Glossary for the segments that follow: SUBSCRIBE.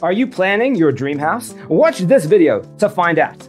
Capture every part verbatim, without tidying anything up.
Are you planning your dream house? Watch this video to find out.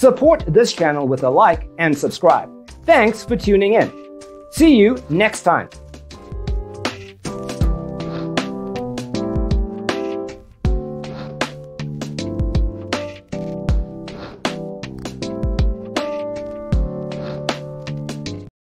Support this channel with a like and subscribe. Thanks for tuning in. See you next time.